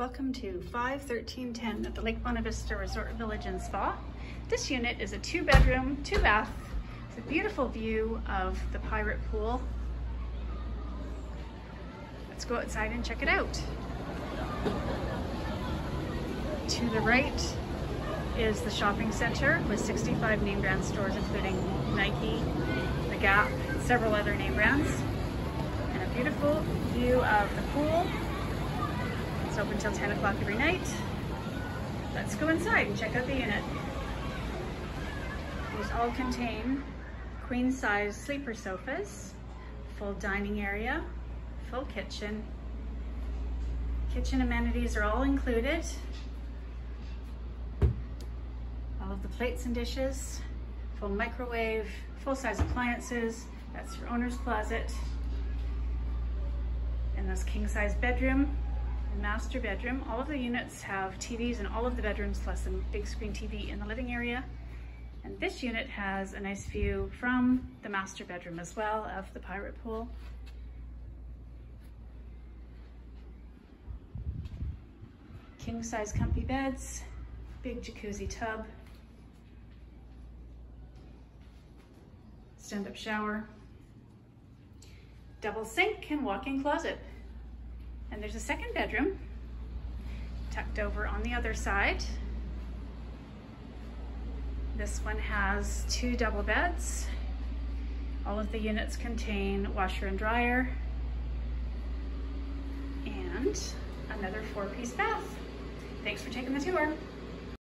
Welcome to 51310 at the Lake Buena Vista Resort Village and Spa. This unit is a 2-bedroom, 2-bath. It's a beautiful view of the Pirate Pool. Let's go outside and check it out. To the right is the shopping center with 65 name brand stores, including Nike, The Gap, and several other name brands. And a beautiful view of the pool. It's open till 10 o'clock every night. Let's go inside and check out the unit. These all contain queen-size sleeper sofas, full dining area, full kitchen. Kitchen amenities are all included. All of the plates and dishes, full microwave, full-size appliances. That's your owner's closet. And this king-size bedroom. Master bedroom. All of the units have TVs in all of the bedrooms, plus a big screen TV in the living area. And this unit has a nice view from the master bedroom as well of the Pirate Pool. King size comfy beds, big jacuzzi tub, stand up shower, double sink and walk-in closet. And there's a second bedroom tucked over on the other side. This one has 2 double beds. All of the units contain washer and dryer and another 4-piece bath. Thanks for taking the tour.